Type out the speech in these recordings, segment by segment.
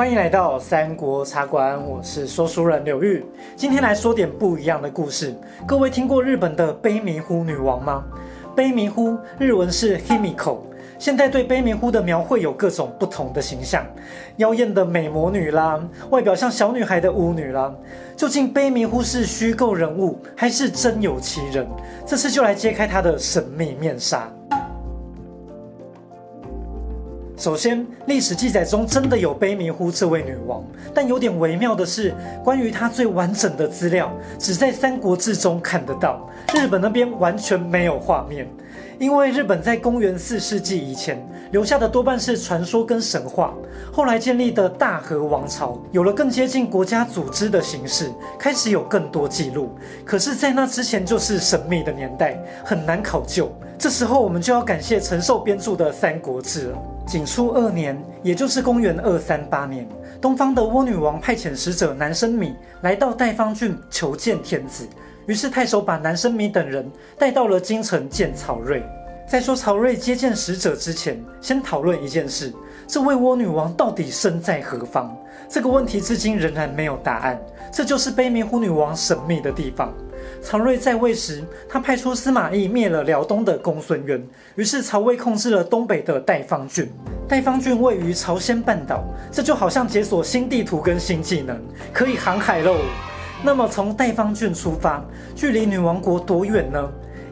欢迎来到三国茶馆，我是说书人柳玉。今天来说点不一样的故事。各位听过日本的卑弥呼女王吗？卑弥呼日文是 Himiko， 现在对卑弥呼的描绘有各种不同的形象，妖艳的美魔女啦，外表像小女孩的巫女啦。究竟卑弥呼是虚构人物还是真有其人？这次就来揭开她的神秘面纱。首先，历史记载中真的有卑弥呼这位女王，但有点微妙的是，关于她最完整的资料只在《三国志》中看得到，日本那边完全没有画面。因为日本在公元4世纪以前留下的多半是传说跟神话，后来建立的大和王朝有了更接近国家组织的形式，开始有更多记录。可是，在那之前就是神秘的年代，很难考究。这时候我们就要感谢承受编著的《三国志》了。景初2年，也就是公元238年，东方的倭女王派遣使者南生米来到代方郡求见天子，于是太守把南生米等人带到了京城见曹睿。在说曹睿接见使者之前，先讨论一件事：这位倭女王到底身在何方？这个问题至今仍然没有答案，这就是卑弥呼女王神秘的地方。曹睿在位时，他派出司马懿灭了辽东的公孙渊，于是曹魏控制了东北的代方郡。代方郡位于朝鲜半岛，这就好像解锁新地图跟新技能，可以航海喽。那么从代方郡出发，距离女王国多远呢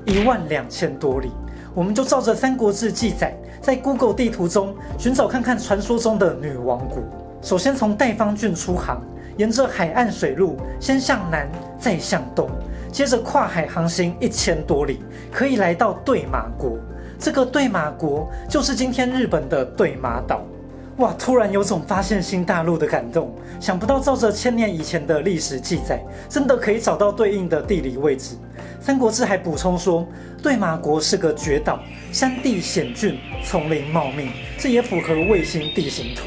？12000多里。我们就照着《三国志》记载，在 Google 地图中寻找看看传说中的女王国。首先从代方郡出航，沿着海岸水路先向南，再向东，接着跨海航行1000多里，可以来到对马国。这个对马国就是今天日本的对马岛。哇，突然有种发现新大陆的感动，想不到照着1000年以前的历史记载，真的可以找到对应的地理位置。三国志还补充说，对马国是个绝岛，山地险峻，丛林茂密，这也符合卫星地形图。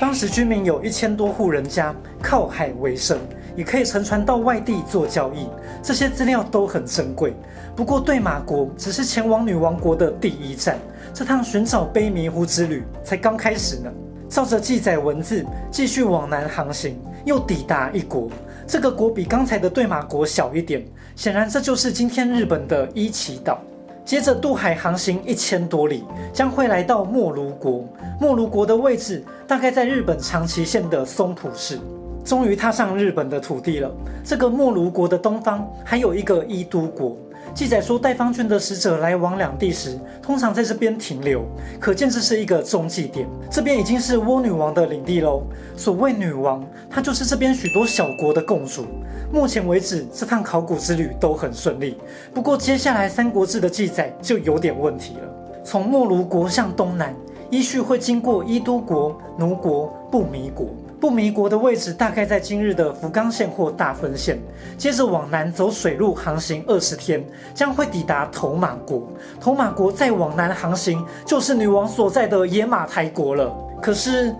当时居民有1000多户人家靠海为生，也可以乘船到外地做交易，这些资料都很珍贵。不过对马国只是前往女王国的第1站，这趟寻找卑弥呼之旅才刚开始呢。照着记载文字继续往南航行，又抵达一国，这个国比刚才的对马国小一点，显然这就是今天日本的伊奇岛。接着渡海航行1000多里，将会来到莫卢国。莫卢国的位置大概在日本长崎县的松浦市。终于踏上日本的土地了。这个莫卢国的东方还有一个伊都国。记载说，代方郡的使者来往两地时，通常在这边停留，可见这是一个中继点。这边已经是倭女王的领地喽。所谓女王，她就是这边许多小国的共主。目前为止，这趟考古之旅都很顺利，不过接下来《三国志》的记载就有点问题了。从莫卢国向东南，依序会经过伊都国、奴国、不弥国。不弥国的位置大概在今日的福冈县或大分县。接着往南走水路航行20天，将会抵达头马国。头马国再往南航行，就是女王所在的野马台国了。可是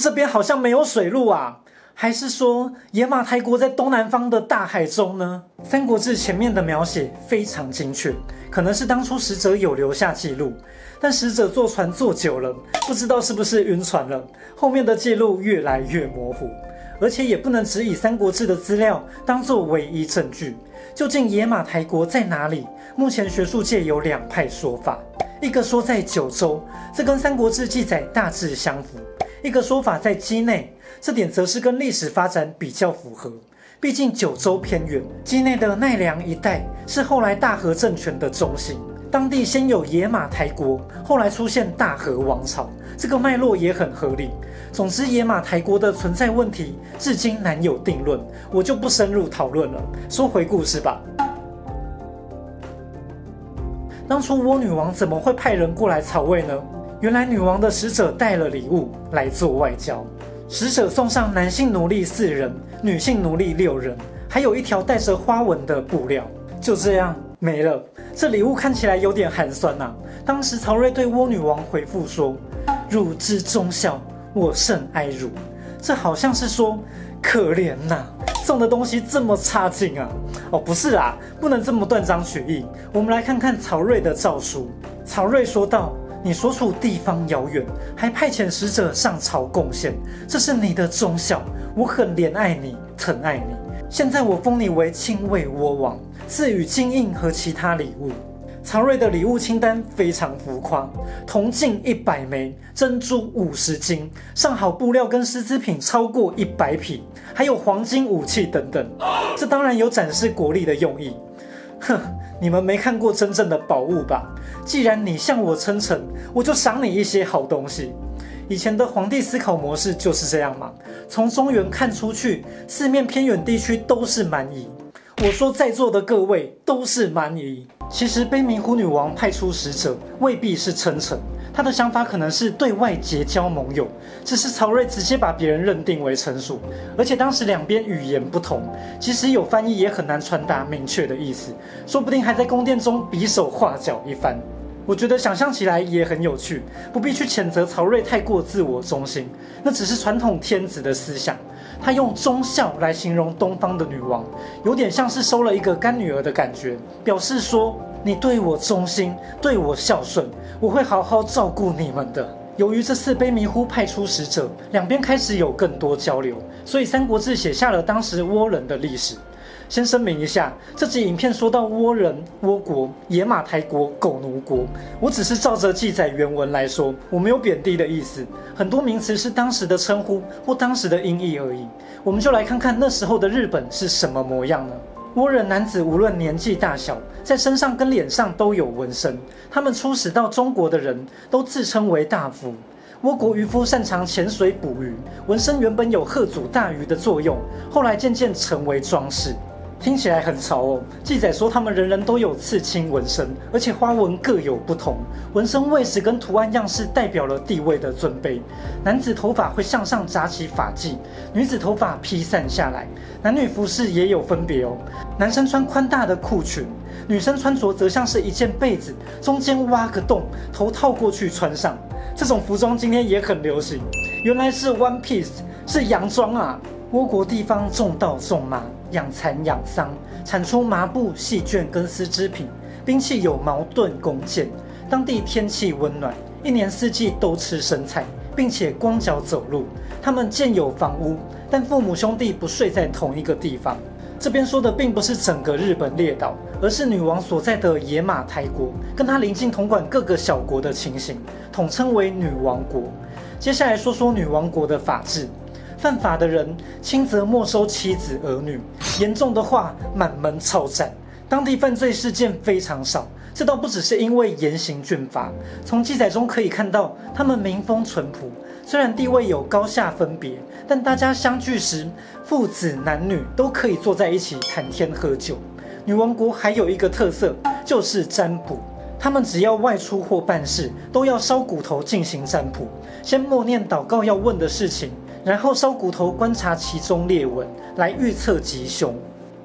这边好像没有水路啊。还是说野马台国在东南方的大海中呢？《三国志》前面的描写非常精确，可能是当初使者有留下记录，但使者坐船坐久了，不知道是不是晕船了，后面的记录越来越模糊，而且也不能只以《三国志》的资料当作唯一证据。究竟野马台国在哪里？目前学术界有2派说法，一个说在9州，这跟《三国志》记载大致相符；一个说法在畿内。这点则是跟历史发展比较符合，毕竟9州偏远，畿内的奈良一带是后来大和政权的中心，当地先有野马台国，后来出现大和王朝，这个脉络也很合理。总之，野马台国的存在问题至今难有定论，我就不深入讨论了。说回故事吧。当初倭女王怎么会派人过来曹魏呢？原来女王的使者带了礼物来做外交。使者送上男性奴隶4人，女性奴隶6人，还有一条带着花纹的布料，就这样没了。这礼物看起来有点寒酸啊。当时曹睿对倭女王回复说：“汝之忠孝，我甚哀汝。”这好像是说可怜呐，送的东西这么差劲啊！哦，不是啊，不能这么断章取义。我们来看看曹睿的诏书。曹睿说道：“你所处地方遥远，还派遣使者上朝贡献，这是你的忠孝，我很怜爱你，疼爱你。现在我封你为亲卫倭王，赐予金印和其他礼物。”曹睿的礼物清单非常浮夸，铜镜100枚，珍珠50斤，上好布料跟丝织品超过100匹，还有黄金武器等等。这当然有展示国力的用意。哼，你们没看过真正的宝物吧？既然你向我称臣，我就赏你一些好东西。以前的皇帝思考模式就是这样嘛。从中原看出去，四面偏远地区都是蛮夷。我说在座的各位都是蛮夷。 其实，卑弥呼女王派出使者未必是称臣，她的想法可能是对外结交盟友。只是曹睿直接把别人认定为臣属，而且当时两边语言不同，即使有翻译也很难传达明确的意思，说不定还在宫殿中比手画脚一番。我觉得想象起来也很有趣，不必去谴责曹睿太过自我中心，那只是传统天子的思想。他用忠孝来形容东方的女王，有点像是收了一个干女儿的感觉，表示说你对我忠心，对我孝顺，我会好好照顾你们的。由于这次卑弥呼派出使者，两边开始有更多交流，所以《三国志》写下了当时倭人的历史。 先声明一下，这集影片说到倭人、倭国、野马台国、狗奴国，我只是照着记载原文来说，我没有贬低的意思。很多名词是当时的称呼或当时的音译而已。我们就来看看那时候的日本是什么模样呢？倭人男子无论年纪大小，在身上跟脸上都有纹身。他们出使到中国的人都自称为大夫。 倭国渔夫擅长潜水捕鱼，纹身原本有吓阻大鱼的作用，后来渐渐成为装饰。听起来很潮哦。记载说他们人人都有刺青纹身，而且花纹各有不同。纹身位置跟图案样式代表了地位的尊卑。男子头发会向上扎起发髻，女子头发披散下来。男女服饰也有分别哦。男生穿宽大的裤裙，女生穿着则像是一件被子，中间挖个洞，头套过去穿上。 这种服装今天也很流行，原来是 One Piece， 是洋装啊！倭国地方种稻种麻，养蚕养桑，产出麻布、细绢跟丝织品，兵器有矛盾弓箭。当地天气温暖，一年四季都吃生菜，并且光脚走路。他们建有房屋，但父母兄弟不睡在同一个地方。 这边说的并不是整个日本列岛，而是女王所在的野马台国，跟她邻近统管各个小国的情形，统称为女王国。接下来说说女王国的法制，犯法的人轻则没收妻子儿女，严重的话满门抄斩。当地犯罪事件非常少，这倒不只是因为严刑峻法。从记载中可以看到，他们民风淳朴。 虽然地位有高下分别，但大家相聚时，父子男女都可以坐在一起谈天喝酒。女王国还有一个特色就是占卜，他们只要外出或办事，都要烧骨头进行占卜，先默念祷告要问的事情，然后烧骨头观察其中裂纹，来预测吉凶。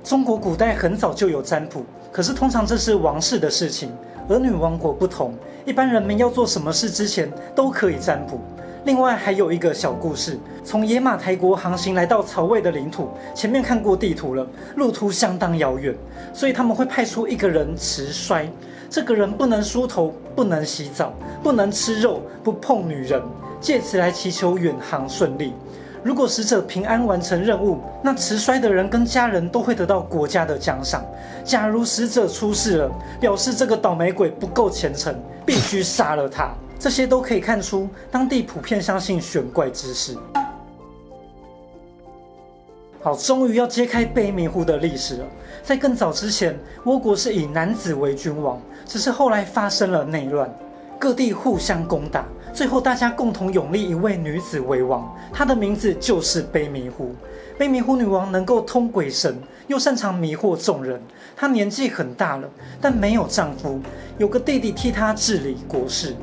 中国古代很早就有占卜，可是通常这是王室的事情，而女王国不同，一般人民要做什么事之前都可以占卜。 另外还有一个小故事，从野马台国航行来到曹魏的领土，前面看过地图了，路途相当遥远，所以他们会派出一个人持衰，这个人不能梳头，不能洗澡，不能吃肉，不碰女人，借此来祈求远航顺利。如果使者平安完成任务，那持衰的人跟家人都会得到国家的奖赏。假如使者出事了，表示这个倒霉鬼不够虔诚，必须杀了他。 这些都可以看出，当地普遍相信玄怪之事。好，终于要揭开卑弥呼的历史了。在更早之前，倭国是以男子为君王，只是后来发生了内乱，各地互相攻打，最后大家共同拥立一位女子为王，她的名字就是卑弥呼。卑弥呼女王能够通鬼神，又擅长迷惑众人。她年纪很大了，但没有丈夫，有个弟弟替她治理国事。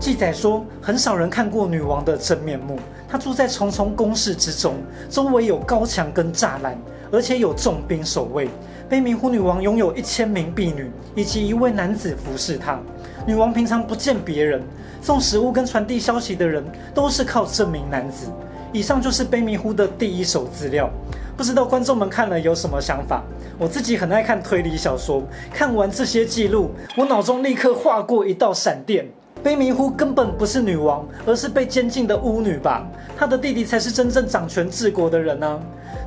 记载说，很少人看过女王的真面目。她住在重重宫室之中，周围有高墙跟栅栏，而且有重兵守卫。卑弥呼女王拥有1000名婢女，以及一位男子服侍她。女王平常不见别人，送食物跟传递消息的人都是靠这名男子。以上就是卑弥呼的第一手资料。不知道观众们看了有什么想法？我自己很爱看推理小说，看完这些记录，我脑中立刻划过一道闪电。卑弥呼根本不是女王，而是被监禁的巫女吧？她的弟弟才是真正掌权治国的人啊！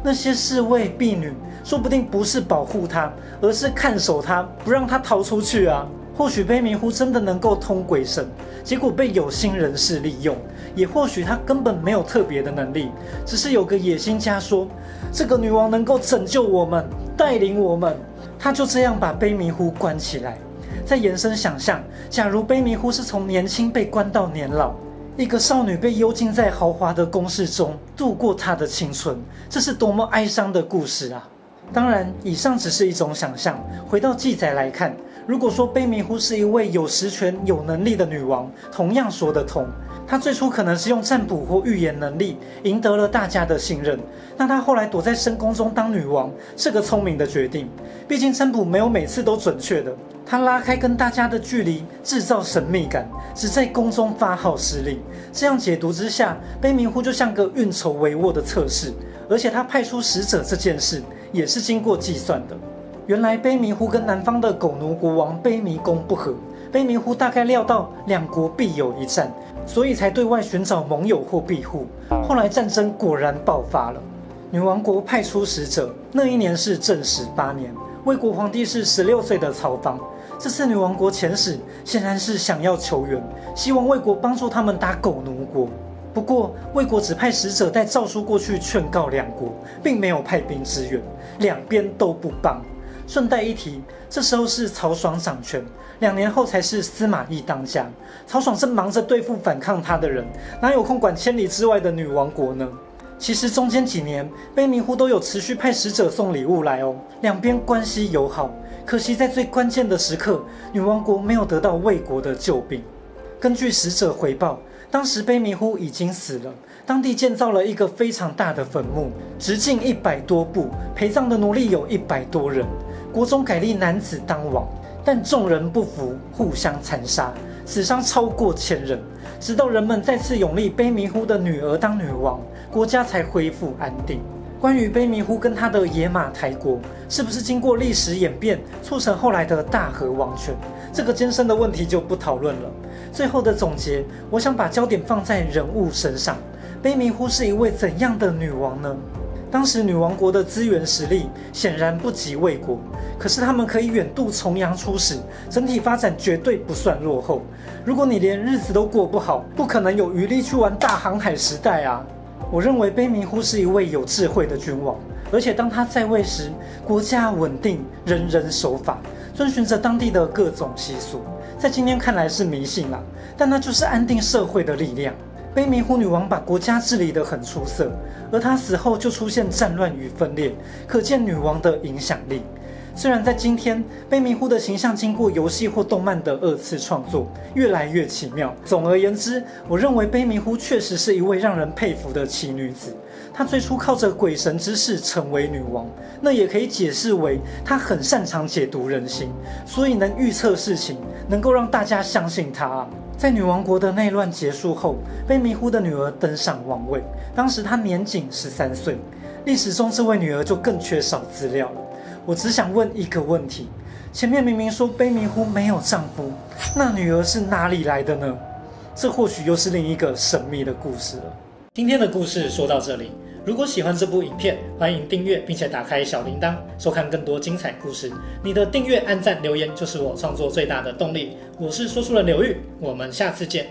那些侍卫、婢女，说不定不是保护她，而是看守她，不让她逃出去啊！或许卑弥呼真的能够通鬼神，结果被有心人士利用；也或许他根本没有特别的能力，只是有个野心家说，这个女王能够拯救我们，带领我们，他就这样把卑弥呼关起来。再延伸想象，假如卑弥呼是从年轻被关到年老，一个少女被幽禁在豪华的宫室中度过她的青春，这是多么哀伤的故事啊！当然，以上只是一种想象。回到记载来看，如果说卑弥呼是一位有实权、有能力的女王，同样说得通。她最初可能是用占卜或预言能力赢得了大家的信任，那她后来躲在深宫中当女王，是个聪明的决定。毕竟占卜没有每次都准确的，她拉开跟大家的距离，制造神秘感，只在宫中发号施令。这样解读之下，卑弥呼就像个运筹帷幄的测试，而且她派出使者这件事也是经过计算的。原来卑弥呼跟南方的狗奴国王卑弥公不和，卑弥呼大概料到两国必有一战，所以才对外寻找盟友或庇护。后来战争果然爆发了，女王国派出使者，那一年是正始8年，魏国皇帝是16岁的曹芳。这次女王国遣使显然是想要求援，希望魏国帮助他们打狗奴国。不过，魏国只派使者带诏书过去劝告两国，并没有派兵支援，两边都不帮。顺带一提，这时候是曹爽掌权，2年后才是司马懿当家。曹爽正忙着对付反抗他的人，哪有空管千里之外的女王国呢？其实中间几年，卑弥呼都有持续派使者送礼物来哦，两边关系友好。可惜在最关键的时刻，女王国没有得到魏国的救兵。根据使者回报，当时卑弥呼已经死了，当地建造了一个非常大的坟墓，直径100多步，陪葬的奴隶有100多人。国中改立男子当王，但众人不服，互相残杀，死伤超过1000人。直到人们再次拥立卑弥呼的女儿当女王，国家才恢复安定。关于卑弥呼跟他的野马台国是不是经过历史演变促成后来的大和王权，这个艰深的问题就不讨论了。最后的总结，我想把焦点放在人物身上。卑弥呼是一位怎样的女王呢？当时女王国的资源实力显然不及魏国，可是他们可以远渡重洋出使，整体发展绝对不算落后。如果你连日子都过不好，不可能有余力去玩大航海时代啊！我认为卑弥呼是一位有智慧的君王，而且当他在位时，国家稳定，人人守法，遵循着当地的各种习俗，在今天看来是迷信啦，但那就是安定社会的力量。卑弥呼女王把国家治理得很出色，而她死后就出现战乱与分裂，可见女王的影响力。虽然在今天，卑弥呼的形象经过游戏或动漫的2次创作，越来越奇妙。总而言之，我认为卑弥呼确实是一位让人佩服的奇女子。她最初靠着鬼神之势成为女王，那也可以解释为她很擅长解读人心，所以能预测事情，能够让大家相信她啊。在女王国的内乱结束后，卑弥呼的女儿登上王位，当时她年仅13岁。历史中这位女儿就更缺少资料了。我只想问一个问题，前面明明说卑弥呼没有丈夫，那女儿是哪里来的呢？这或许又是另一个神秘的故事了。今天的故事说到这里，如果喜欢这部影片，欢迎订阅并且打开小铃铛，收看更多精彩故事。你的订阅、按赞、留言就是我创作最大的动力。我是说书人刘玉，我们下次见。